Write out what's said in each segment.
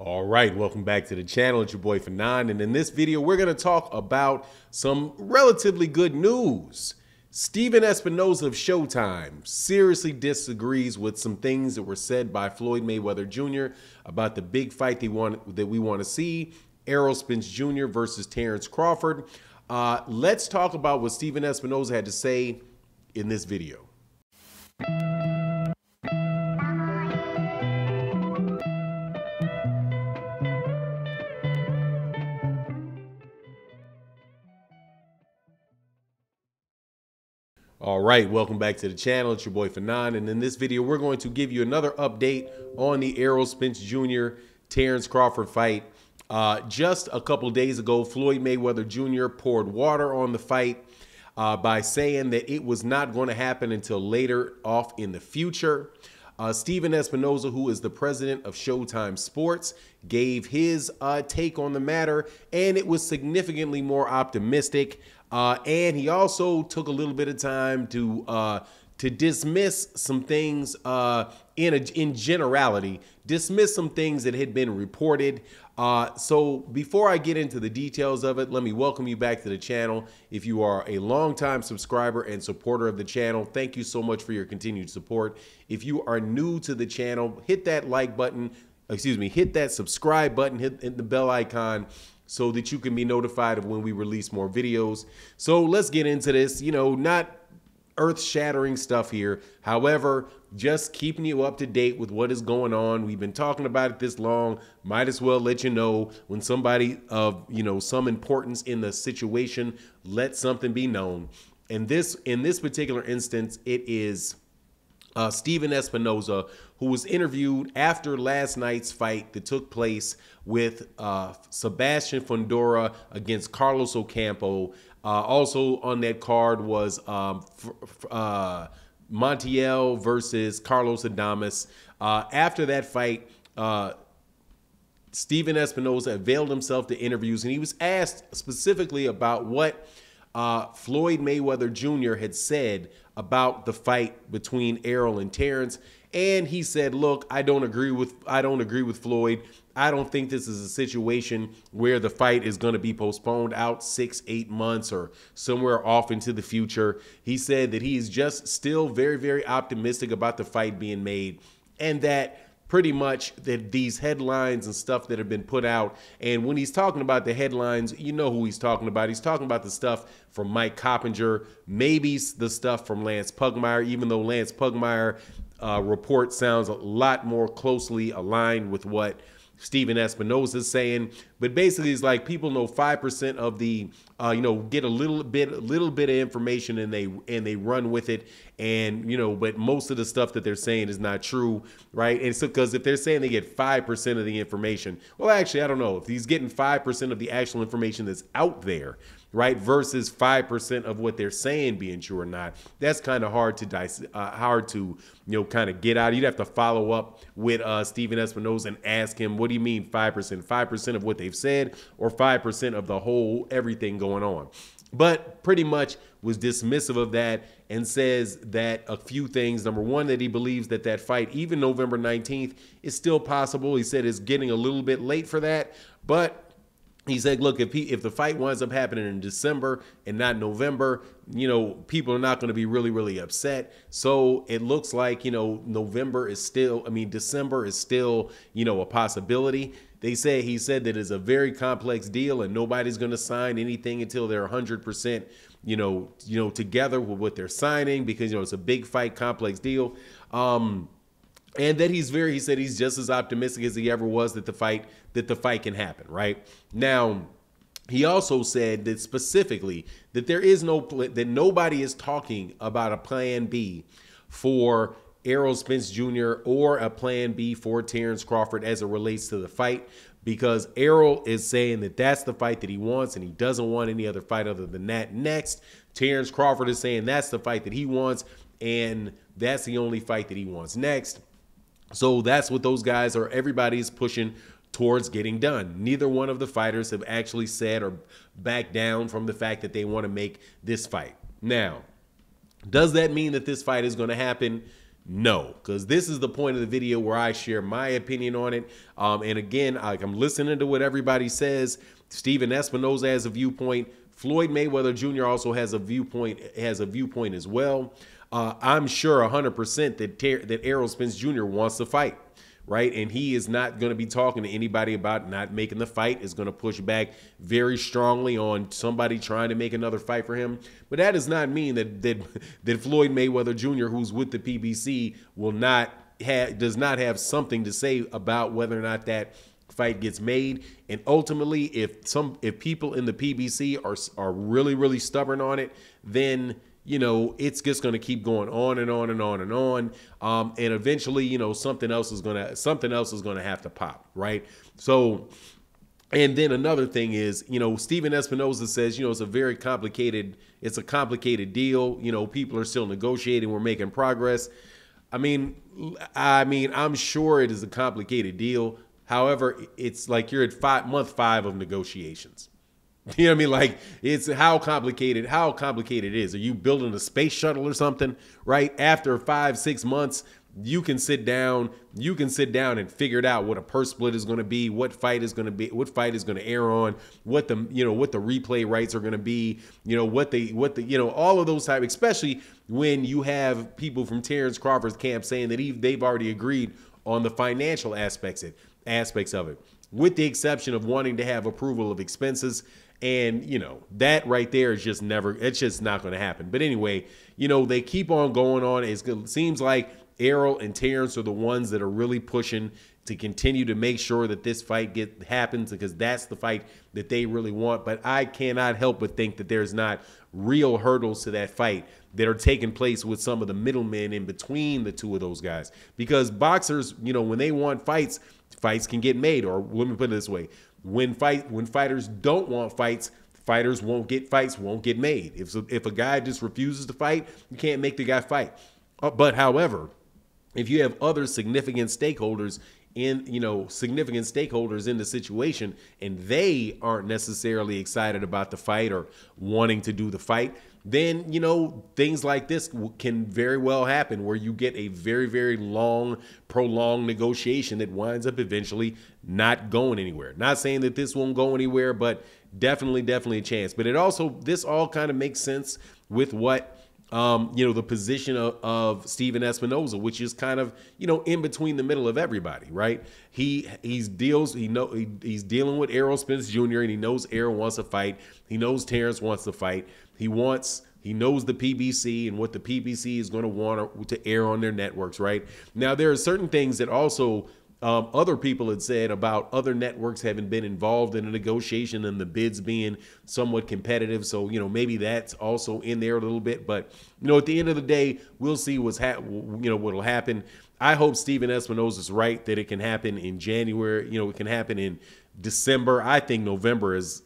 All right, welcome back to the channel. It's your boy Fanon, and in this video, we're going to talk about some relatively good news. Stephen Espinoza of Showtime seriously disagrees with some things that were said by Floyd Mayweather Jr. about the big fight that we want to see, Errol Spence Jr. versus Terence Crawford. Let's talk about what Stephen Espinoza had to say in this video. All right, welcome back to the channel. It's your boy Fanon, and in this video, we're going to give you another update on the Errol Spence Jr. Terence Crawford fight. Just a couple days ago, Floyd Mayweather Jr. poured water on the fight by saying that it was not going to happen until later off in the future. Stephen Espinoza, who is the president of Showtime Sports, gave his take on the matter, and it was significantly more optimistic. And he also took a little bit of time to dismiss some things in generality, dismiss some things that had been reported. So before I get into the details of it, let me welcome you back to the channel. If you are a longtime subscriber and supporter of the channel, thank you so much for your continued support. If you are new to the channel, hit that like button, hit that subscribe button, hit the bell icon so that you can be notified of when we release more videos. So let's get into this, you know, not earth-shattering stuff here. However, just keeping you up to date with what is going on. We've been talking about it this long. Might as well let you know when somebody of, you know, some importance in the situation, let something be known. And this, in this particular instance, it is Stephen Espinoza, who was interviewed after last night's fight that took place with Sebastian Fundora against Carlos Ocampo. Also on that card was Montiel versus Carlos Adamas. After that fight, Stephen Espinoza availed himself to interviews, and he was asked specifically about what Floyd Mayweather Jr. had said about the fight between Errol and Terence. And he said, look, I don't agree with Floyd. I don't think this is a situation where the fight is going to be postponed out 6-8 months or somewhere off into the future. He said that he's just still very, very optimistic about the fight being made, and that pretty much that these headlines and stuff that have been put out. And when he's talking about the headlines, you know who he's talking about. He's talking about the stuff from Mike Coppinger, maybe the stuff from Lance Pugmire, even though Lance Pugmire report sounds a lot more closely aligned with what Stephen Espinoza is saying. But basically, it's like people know 5% of the, you know, get a little bit of information and they run with it. And, you know, but most of the stuff that they're saying is not true, right? And so, because if they're saying they get 5% of the information, well, actually, I don't know if he's getting 5% of the actual information that's out there, right? Versus 5% of what they're saying being true or not. That's kind of hard to you know, kind of get out. You'd have to follow up with Stephen Espinoza and ask him, what do you mean 5%? 5% of what they've said, or 5% of the whole everything going on? But pretty much was dismissive of that, and says that a few things. Number one, that he believes that that fight, even November 19th, is still possible. He said it's getting a little bit late for that, but he said, look, if the fight winds up happening in December and not November, you know, people are not going to be really, really upset. So it looks like, you know, December is still, you know, a possibility. They say, he said that it's a very complex deal and nobody's going to sign anything until they're 100%, you know, together with what they're signing, because, you know, it's a big fight, complex deal. And that he said he's just as optimistic as he ever was that the fight can happen, right? Now, he also said that specifically that that nobody is talking about a plan B for Errol Spence Jr. or a plan B for Terence Crawford as it relates to the fight, because Errol is saying that that's the fight that he wants and he doesn't want any other fight other than that next. Terence Crawford is saying that's the fight that he wants and that's the only fight that he wants next. So that's what those guys are, everybody's pushing towards getting done. Neither one of the fighters have actually said or backed down from the fact that they want to make this fight. Now, does that mean that this fight is going to happen? No, because this is the point of the video where I share my opinion on it. And again, I'm listening to what everybody says. Stephen Espinoza has a viewpoint. Floyd Mayweather Jr. also has a viewpoint as well. I'm sure 100% that Errol Spence Jr. wants to fight, right? And he is not going to be talking to anybody about not making the fight. Is going to push back very strongly on somebody trying to make another fight for him. But that does not mean that Floyd Mayweather Jr., who's with the PBC, does not have something to say about whether or not that fight gets made. And ultimately, if people in the PBC are really, really stubborn on it, then you know, it's just going to keep going on and on and on and on. And eventually, you know, something else is going to have to pop. Right. So, and then another thing is, you know, Stephen Espinoza says, you know, it's a complicated deal. You know, people are still negotiating. We're making progress. I mean, I'm sure it is a complicated deal. However, it's like you're at month five of negotiations. You know what I mean? Like, it's how complicated it is. Are you building a space shuttle or something, right? After 5, 6 months, you can sit down and figure it out what a purse split is going to be, what fight is going to air on, what the replay rights are going to be, all of those types, especially when you have people from Terence Crawford's camp saying that they've already agreed on the financial aspects of it, with the exception of wanting to have approval of expenses. And, you know, that right there is just it's just not going to happen. But anyway, you know, they keep on going on. It seems like Errol and Terrence are the ones that are really pushing to continue to make sure that this fight happens, because that's the fight that they really want. But I cannot help but think that there's not real hurdles to that fight that are taking place with some of the middlemen in between the two of those guys. Because boxers, you know, when they want fights, fights can get made. Or let me put it this way: when fighters don't want fights, fighters won't get fights, won't get made. If a guy just refuses to fight, you can't make the guy fight. But however, if you have other significant stakeholders in the situation, and they aren't necessarily excited about the fight or wanting to do the fight, then, you know, things like this can very well happen, where you get a very, very long, prolonged negotiation that winds up eventually not going anywhere. Not saying that this won't go anywhere, but definitely a chance. But this all kind of makes sense with what, the position of Stephen Espinoza, which is kind of, you know, in between the middle of everybody, right? He's dealing with Errol Spence Jr., and he knows Errol wants to fight. He knows Terrence wants to fight. He knows the PBC and what the PBC is going to want to air on their networks, right? Now, there are certain things that also other people had said about other networks having been involved in a negotiation and the bids being somewhat competitive. So, you know, maybe that's also in there a little bit. But, you know, at the end of the day, we'll see what'll happen. I hope Stephen Espinoza is right that it can happen in January. You know, it can happen in December. I think November is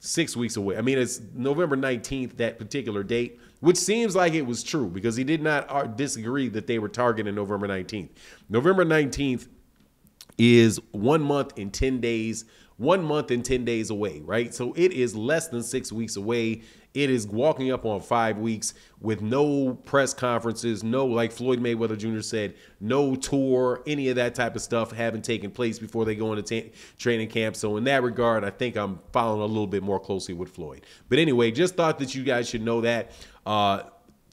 6 weeks away. I mean, it's November 19th, that particular date, which seems like it was true, because he did not disagree that they were targeting November 19th. November 19th is 1 month and 10 days away, right? So it is less than 6 weeks away. It is walking up on 5 weeks with no press conferences, no, like Floyd Mayweather Jr. said, no tour, any of that type of stuff haven't taken place before they go into training camp. So in that regard, I think I'm following a little bit more closely with Floyd. But anyway, just thought that you guys should know that.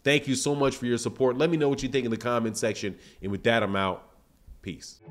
Thank you so much for your support. Let me know what you think in the comment section. And with that, I'm out. Peace.